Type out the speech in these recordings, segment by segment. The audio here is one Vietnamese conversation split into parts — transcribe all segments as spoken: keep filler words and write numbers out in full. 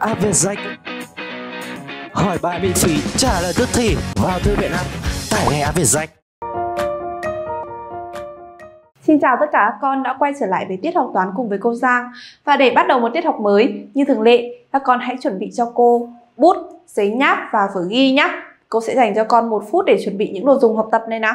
app VietJack, hỏi bài miễn phí, trả lời tức thì. Vào thư viện app, tải ngay app VietJack. Xin chào tất cả các con đã quay trở lại với tiết học toán cùng với cô Giang. Và để bắt đầu một tiết học mới, như thường lệ, các con hãy chuẩn bị cho cô bút, giấy nháp và vở ghi nhé. Cô sẽ dành cho con một phút để chuẩn bị những đồ dùng học tập này nào.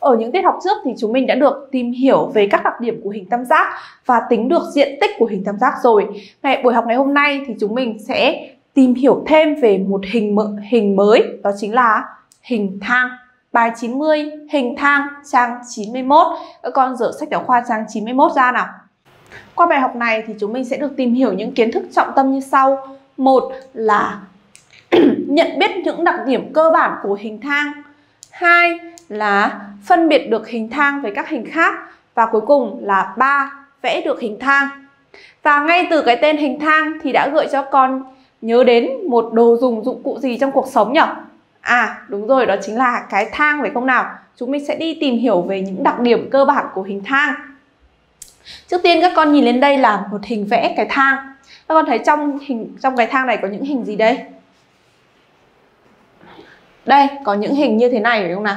Ở những tiết học trước thì chúng mình đã được tìm hiểu về các đặc điểm của hình tam giác và tính được diện tích của hình tam giác rồi. Ngày buổi học ngày hôm nay thì chúng mình sẽ tìm hiểu thêm về một hình hình mới, đó chính là hình thang. Bài chín mươi, hình thang, trang chín mươi mốt. Các con dở sách giáo khoa trang chín mươi mốt ra nào. Qua bài học này thì chúng mình sẽ được tìm hiểu những kiến thức trọng tâm như sau. Một là nhận biết những đặc điểm cơ bản của hình thang. Hai là phân biệt được hình thang với các hình khác. Và cuối cùng là ba, vẽ được hình thang. Và ngay từ cái tên hình thang thì đã gợi cho con nhớ đến một đồ dùng, dụng cụ gì trong cuộc sống nhỉ? À đúng rồi, đó chính là cái thang phải không nào? Chúng mình sẽ đi tìm hiểu về những đặc điểm cơ bản của hình thang. Trước tiên các con nhìn lên đây là một hình vẽ cái thang. Các con thấy trong hình trong cái thang này có những hình gì đây? Đây, có những hình như thế này phải không nào?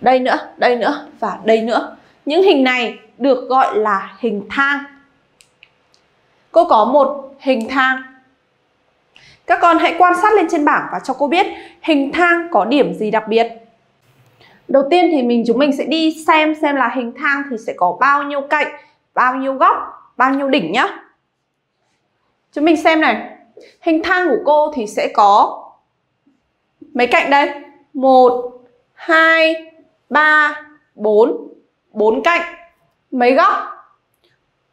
Đây nữa, đây nữa và đây nữa. Những hình này được gọi là hình thang. Cô có một hình thang. Các con hãy quan sát lên trên bảng và cho cô biết hình thang có điểm gì đặc biệt. Đầu tiên thì mình chúng mình sẽ đi xem xem là hình thang thì sẽ có bao nhiêu cạnh, bao nhiêu góc, bao nhiêu đỉnh nhá. Chúng mình xem này. Hình thang của cô thì sẽ có mấy cạnh đây? một, hai, ba, bốn. bốn cạnh. Mấy góc?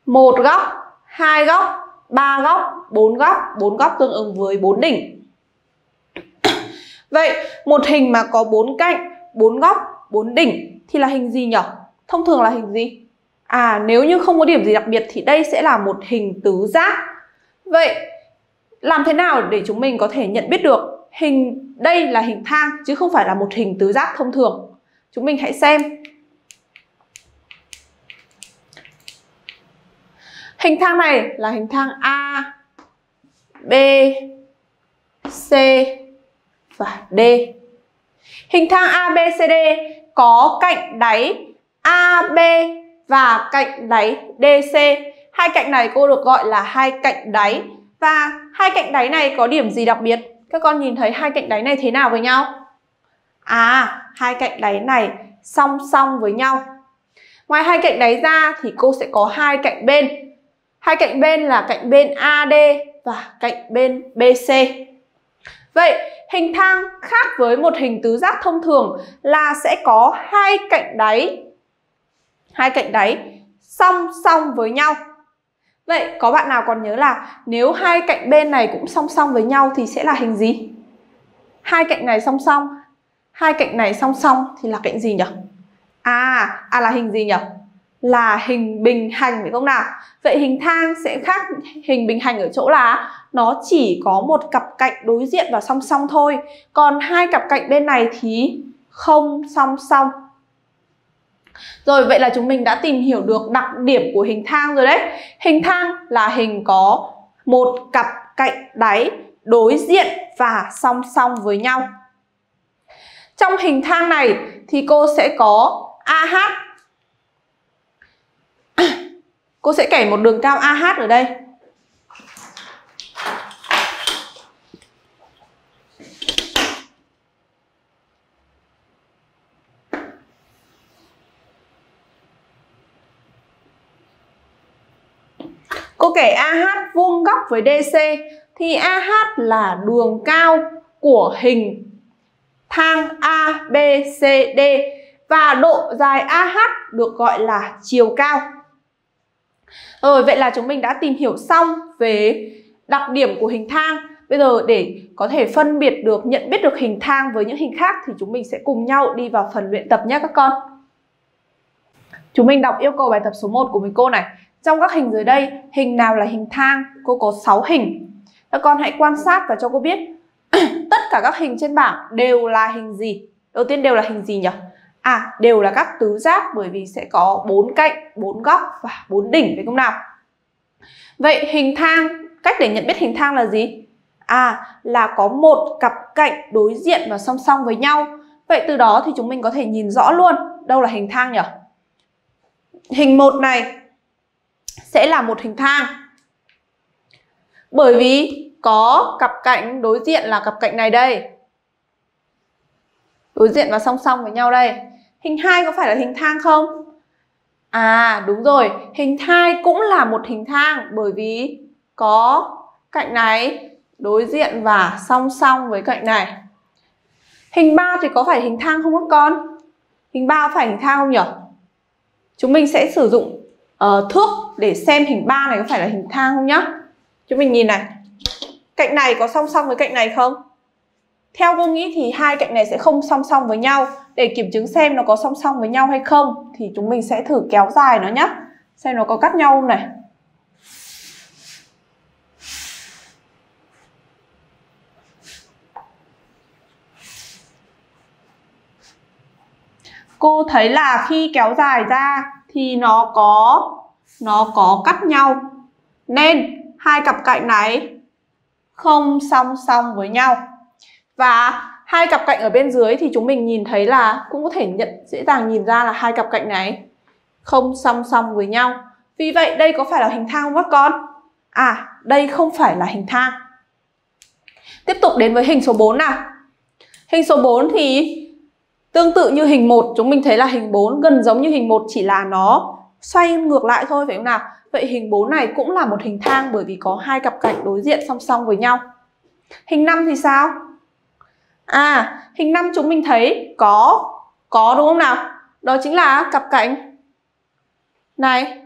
một góc, hai góc, ba góc, bốn góc. bốn góc tương ứng với bốn đỉnh. Vậy một hình mà có bốn cạnh, bốn góc, bốn đỉnh thì là hình gì nhỉ? Thông thường là hình gì? À, nếu như không có điểm gì đặc biệt thì đây sẽ là một hình tứ giác. Vậy làm thế nào để chúng mình có thể nhận biết được hình đây là hình thang chứ không phải là một hình tứ giác thông thường? Chúng mình hãy xem. Hình thang này là hình thang A, B, C và D. Hình thang a bê xê đê có cạnh đáy a bê và cạnh đáy đê xê. Hai cạnh này cô được gọi là hai cạnh đáy. Và hai cạnh đáy này có điểm gì đặc biệt? Các con nhìn thấy hai cạnh đáy này thế nào với nhau? À, hai cạnh đáy này song song với nhau. Ngoài hai cạnh đáy ra thì cô sẽ có hai cạnh bên. Hai cạnh bên là cạnh bên a đê và cạnh bên bê xê. Vậy, hình thang khác với một hình tứ giác thông thường là sẽ có hai cạnh đáy. Hai cạnh đáy song song với nhau. Vậy có bạn nào còn nhớ là nếu hai cạnh bên này cũng song song với nhau thì sẽ là hình gì? Hai cạnh này song song, hai cạnh này song song thì là cạnh gì nhỉ? À, à là hình gì nhỉ? Là hình bình hành phải không nào? Vậy hình thang sẽ khác hình bình hành ở chỗ là nó chỉ có một cặp cạnh đối diện và song song thôi. Còn hai cặp cạnh bên này thì không song song. Rồi, vậy là chúng mình đã tìm hiểu được đặc điểm của hình thang rồi đấy. Hình thang là hình có một cặp cạnh đáy đối diện và song song với nhau. Trong hình thang này thì cô sẽ có a hát. Cô sẽ kẻ một đường cao a hát ở đây. Cô kể a hát vuông góc với đê xê thì a hát là đường cao của hình thang a bê xê đê và độ dài a hát được gọi là chiều cao. Rồi, vậy là chúng mình đã tìm hiểu xong về đặc điểm của hình thang. Bây giờ để có thể phân biệt được, nhận biết được hình thang với những hình khác thì chúng mình sẽ cùng nhau đi vào phần luyện tập nhé các con. Chúng mình đọc yêu cầu bài tập số một của mình cô này. Trong các hình dưới đây, hình nào là hình thang? Cô có sáu hình. Các con hãy quan sát và cho cô biết tất cả các hình trên bảng đều là hình gì? Đầu tiên đều là hình gì nhỉ? À, đều là các tứ giác bởi vì sẽ có bốn cạnh, bốn góc và bốn đỉnh, phải không nào? Vậy hình thang, cách để nhận biết hình thang là gì? À, là có một cặp cạnh đối diện và song song với nhau. Vậy từ đó thì chúng mình có thể nhìn rõ luôn đâu là hình thang nhỉ? Hình một này sẽ là một hình thang. Bởi vì có cặp cạnh đối diện là cặp cạnh này đây. Đối diện và song song với nhau đây. Hình hai có phải là hình thang không? À, đúng rồi. Hình hai cũng là một hình thang. Bởi vì có cạnh này đối diện và song song với cạnh này. Hình ba thì có phải hình thang không các con? Hình ba có phải hình thang không nhỉ? Chúng mình sẽ sử dụng uh, thước để xem hình ba này có phải là hình thang không nhá. Chúng mình nhìn này. Cạnh này có song song với cạnh này không? Theo cô nghĩ thì hai cạnh này sẽ không song song với nhau. Để kiểm chứng xem nó có song song với nhau hay không thì chúng mình sẽ thử kéo dài nó nhé. Xem nó có cắt nhau không này. Cô thấy là khi kéo dài ra thì nó có nó có cắt nhau. Nên hai cặp cạnh này không song song với nhau. Và hai cặp cạnh ở bên dưới thì chúng mình nhìn thấy là cũng có thể nhận dễ dàng nhìn ra là hai cặp cạnh này không song song với nhau. Vì vậy đây có phải là hình thang không các con? À, đây không phải là hình thang. Tiếp tục đến với hình số bốn nào. Hình số bốn thì tương tự như hình một, chúng mình thấy là hình bốn gần giống như hình một, chỉ là nó xoay ngược lại thôi, phải không nào? Vậy hình bốn này cũng là một hình thang bởi vì có hai cặp cạnh đối diện song song với nhau. Hình năm thì sao? À, hình năm chúng mình thấy có, có đúng không nào? Đó chính là cặp cạnh này.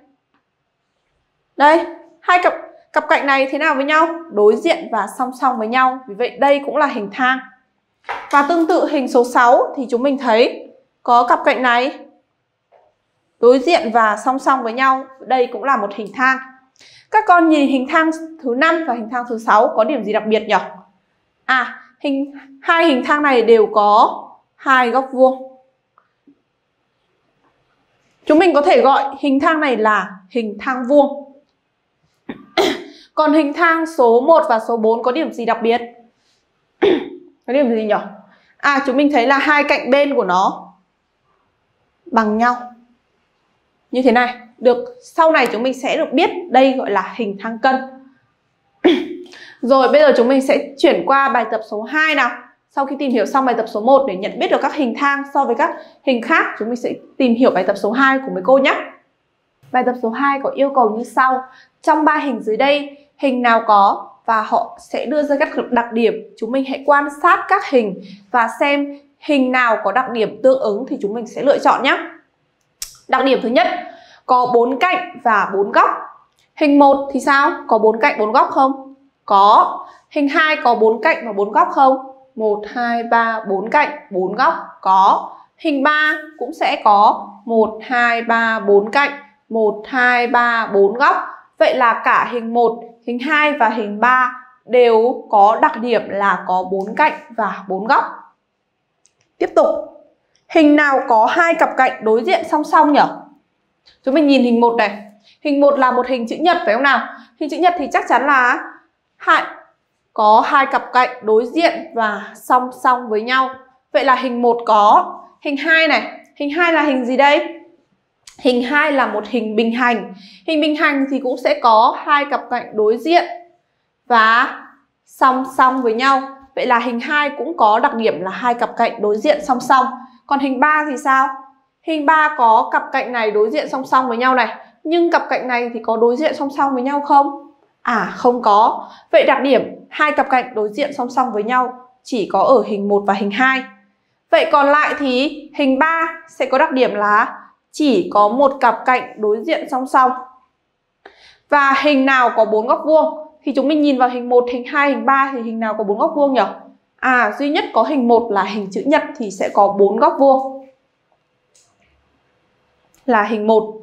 Đây, hai cặp, cặp cạnh này thế nào với nhau? Đối diện và song song với nhau. Vì vậy đây cũng là hình thang. Và tương tự hình số sáu thì chúng mình thấy có cặp cạnh này đối diện và song song với nhau. Đây cũng là một hình thang. Các con nhìn hình thang thứ năm và hình thang thứ sáu có điểm gì đặc biệt nhỉ? À, hình hai hình thang này đều có hai góc vuông. Chúng mình có thể gọi hình thang này là hình thang vuông. Còn hình thang số một và số bốn có điểm gì đặc biệt? Có điểm gì nhỉ? À, chúng mình thấy là hai cạnh bên của nó bằng nhau. Như thế này, được, sau này chúng mình sẽ được biết đây gọi là hình thang cân. Rồi, bây giờ chúng mình sẽ chuyển qua bài tập số hai nào. Sau khi tìm hiểu xong bài tập số một để nhận biết được các hình thang so với các hình khác, chúng mình sẽ tìm hiểu bài tập số hai của mấy cô nhé. Bài tập số hai có yêu cầu như sau. Trong ba hình dưới đây, hình nào có và họ sẽ đưa ra các đặc điểm. Chúng mình hãy quan sát các hình và xem hình nào có đặc điểm tương ứng thì chúng mình sẽ lựa chọn nhé. Đặc điểm thứ nhất, có bốn cạnh và bốn góc. Hình một thì sao? Có bốn cạnh bốn góc không? Có. Hình hai có bốn cạnh và bốn góc không? một, hai, ba, bốn cạnh, bốn góc. Có. Hình ba cũng sẽ có một, hai, ba, bốn cạnh, một, hai, ba, bốn góc. Vậy là cả hình một, hình hai và hình ba đều có đặc điểm là có bốn cạnh và bốn góc. Tiếp tục, hình nào có hai cặp cạnh đối diện song song nhỉ? Chúng mình nhìn hình một này. Hình một là một hình chữ nhật, phải không nào? Hình chữ nhật thì chắc chắn là hai, có hai cặp cạnh đối diện và song song với nhau. Vậy là hình một có. Hình hai này, hình hai là hình gì đây? Hình hai là một hình bình hành. Hình bình hành thì cũng sẽ có hai cặp cạnh đối diện và song song với nhau. Vậy là hình hai cũng có đặc điểm là hai cặp cạnh đối diện song song. Còn hình ba thì sao? Hình ba có cặp cạnh này đối diện song song với nhau này. Nhưng cặp cạnh này thì có đối diện song song với nhau không? À, không có. Vậy đặc điểm hai cặp cạnh đối diện song song với nhau chỉ có ở hình một và hình hai. Vậy còn lại thì hình ba sẽ có đặc điểm là chỉ có một cặp cạnh đối diện song song. Và hình nào có bốn góc vuông? Thì chúng mình nhìn vào hình một, hình hai, hình ba thì hình nào có bốn góc vuông nhỉ? À, duy nhất có hình một là hình chữ nhật thì sẽ có bốn góc vuông. Là hình một.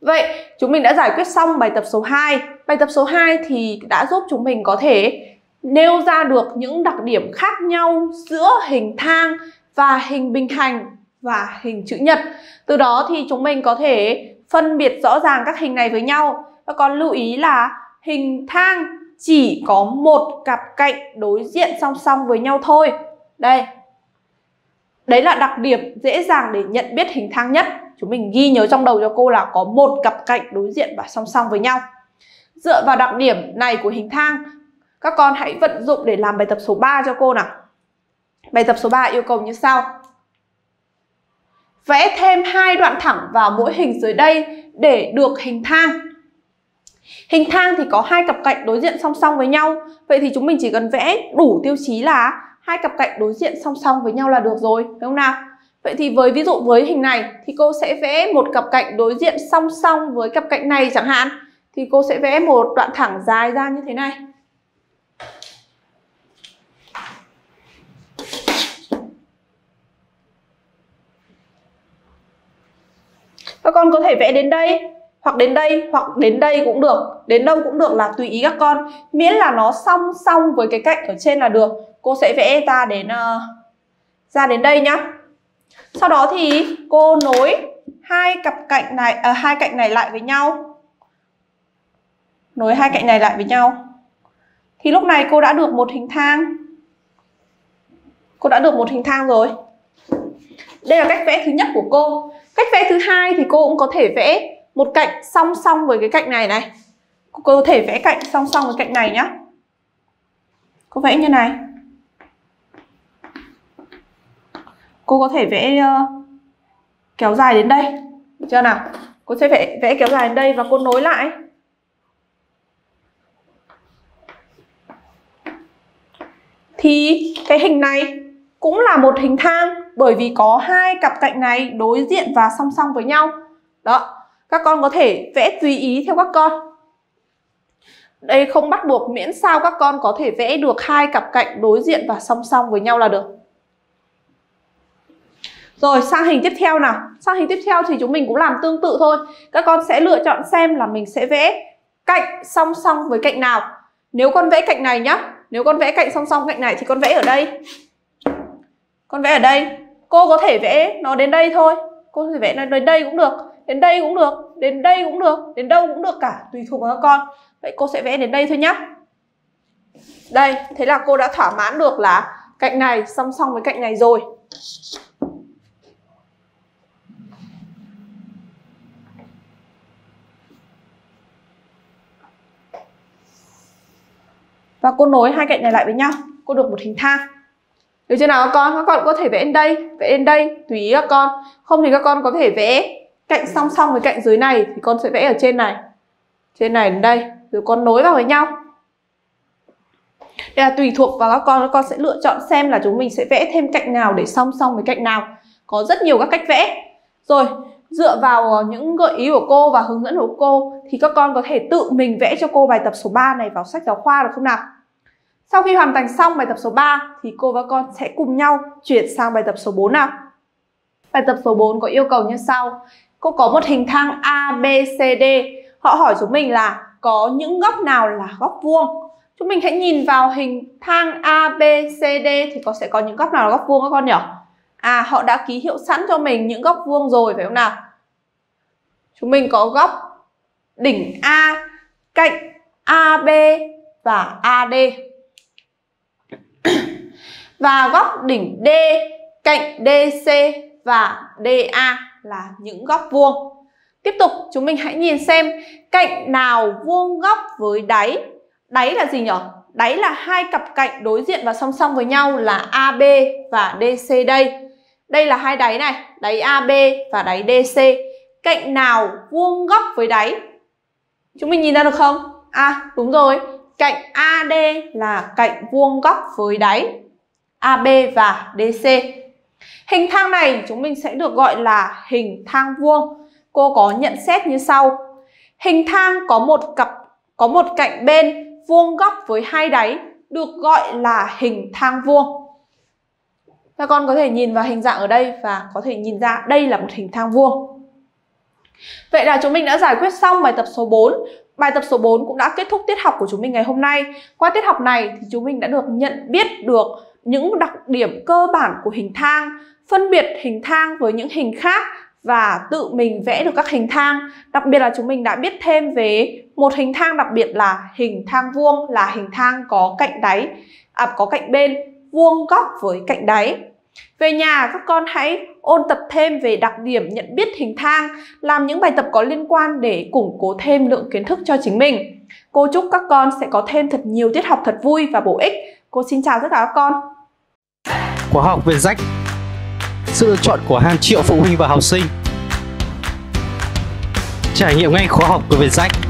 Vậy, chúng mình đã giải quyết xong bài tập số hai. Bài tập số hai thì đã giúp chúng mình có thể nêu ra được những đặc điểm khác nhau giữa hình thang và hình bình hành và hình chữ nhật. Từ đó thì chúng mình có thể phân biệt rõ ràng các hình này với nhau. Các con lưu ý là hình thang chỉ có một cặp cạnh đối diện song song với nhau thôi. Đây, đấy là đặc điểm dễ dàng để nhận biết hình thang nhất. Chúng mình ghi nhớ trong đầu cho cô là có một cặp cạnh đối diện và song song với nhau. Dựa vào đặc điểm này của hình thang, các con hãy vận dụng để làm bài tập số ba cho cô nào. Bài tập số ba yêu cầu như sau: vẽ thêm hai đoạn thẳng vào mỗi hình dưới đây để được hình thang. Hình thang thì có hai cặp cạnh đối diện song song với nhau. Vậy thì chúng mình chỉ cần vẽ đủ tiêu chí là hai cặp cạnh đối diện song song với nhau là được rồi, đúng không nào? Vậy thì với ví dụ với hình này thì cô sẽ vẽ một cặp cạnh đối diện song song với cặp cạnh này chẳng hạn. Thì cô sẽ vẽ một đoạn thẳng dài ra như thế này. Các con có thể vẽ đến đây, hoặc đến đây, hoặc đến đây cũng được. Đến đâu cũng được là tùy ý các con, miễn là nó song song với cái cạnh ở trên là được. Cô sẽ vẽ ra đến uh, ra đến đây nhá. Sau đó thì cô nối hai cặp cạnh này à, hai cạnh này lại với nhau. Nối hai cạnh này lại với nhau. Thì lúc này cô đã được một hình thang. Cô đã được một hình thang rồi. Đây là cách vẽ thứ nhất của cô. Cách vẽ thứ hai thì cô cũng có thể vẽ một cạnh song song với cái cạnh này này. Cô có thể vẽ cạnh song song với cạnh này nhá. Cô vẽ như này. Cô có thể vẽ uh, kéo dài đến đây. Được chưa nào? Cô sẽ vẽ, vẽ kéo dài đến đây và cô nối lại. Thì cái hình này cũng là một hình thang, bởi vì có hai cặp cạnh này đối diện và song song với nhau. Đó, các con có thể vẽ tùy ý theo các con. Đây không bắt buộc, miễn sao các con có thể vẽ được hai cặp cạnh đối diện và song song với nhau là được. Rồi sang hình tiếp theo nào. Sang hình tiếp theo thì chúng mình cũng làm tương tự thôi. Các con sẽ lựa chọn xem là mình sẽ vẽ cạnh song song với cạnh nào. Nếu con vẽ cạnh này nhá, nếu con vẽ cạnh song song cạnh này thì con vẽ ở đây. Con vẽ ở đây, cô có thể vẽ nó đến đây thôi. Cô có thể vẽ nó đến đây cũng được, đến đây cũng được, đến đây cũng được, đến đâu cũng được cả, tùy thuộc vào các con. Vậy cô sẽ vẽ đến đây thôi nhá. Đây, thế là cô đã thỏa mãn được là cạnh này song song với cạnh này rồi. Và cô nối hai cạnh này lại với nhau, cô được một hình thang. Được chưa nào các con? Các con có thể vẽ đến đây, vẽ đến đây, tùy ý các con. Không thì các con có thể vẽ cạnh song song với cạnh dưới này. Thì con sẽ vẽ ở trên này, trên này đến đây, rồi con nối vào với nhau. Đây là tùy thuộc vào các con, các con sẽ lựa chọn xem là chúng mình sẽ vẽ thêm cạnh nào để song song với cạnh nào. Có rất nhiều các cách vẽ. Rồi, dựa vào những gợi ý của cô và hướng dẫn của cô thì các con có thể tự mình vẽ cho cô bài tập số ba này vào sách giáo khoa được không nào? Sau khi hoàn thành xong bài tập số ba thì cô và con sẽ cùng nhau chuyển sang bài tập số bốn nào. Bài tập số bốn có yêu cầu như sau. Cô có một hình thang A, B, C, D. Họ hỏi chúng mình là có những góc nào là góc vuông. Chúng mình hãy nhìn vào hình thang A, B, C, D thì có sẽ có những góc nào là góc vuông các con nhỉ? À, họ đã ký hiệu sẵn cho mình những góc vuông rồi phải không nào? Chúng mình có góc đỉnh A, cạnh a bê và a đê. Và góc đỉnh D, cạnh đê xê và đê a là những góc vuông. Tiếp tục chúng mình hãy nhìn xem cạnh nào vuông góc với đáy. Đáy là gì nhỉ? Đáy là hai cặp cạnh đối diện và song song với nhau là a bê và đê xê đây. Đây là hai đáy này, đáy a bê và đáy đê xê. Cạnh nào vuông góc với đáy? Chúng mình nhìn ra được không? À, đúng rồi. Cạnh a đê là cạnh vuông góc với đáy a bê và đê xê. Hình thang này chúng mình sẽ được gọi là hình thang vuông. Cô có nhận xét như sau. Hình thang có một cặp có một cạnh bên vuông góc với hai đáy được gọi là hình thang vuông. Các con có thể nhìn vào hình dạng ở đây và có thể nhìn ra đây là một hình thang vuông. Vậy là chúng mình đã giải quyết xong bài tập số bốn. Bài tập số bốn cũng đã kết thúc tiết học của chúng mình ngày hôm nay. Qua tiết học này thì chúng mình đã được nhận biết được những đặc điểm cơ bản của hình thang phân biệt hình thang với những hình khác và tự mình vẽ được các hình thang. Đặc biệt là chúng mình đã biết thêm về một hình thang đặc biệt là hình thang vuông, là hình thang có cạnh đáy, à, có cạnh bên vuông góc với cạnh đáy. Về nhà các con hãy ôn tập thêm về đặc điểm nhận biết hình thang, làm những bài tập có liên quan để củng cố thêm lượng kiến thức cho chính mình. Cô chúc các con sẽ có thêm thật nhiều tiết học thật vui và bổ ích. Cô xin chào tất cả các con. Khóa học VietJack, sự lựa chọn của hàng triệu phụ huynh và học sinh. Trải nghiệm ngay khóa học của VietJack.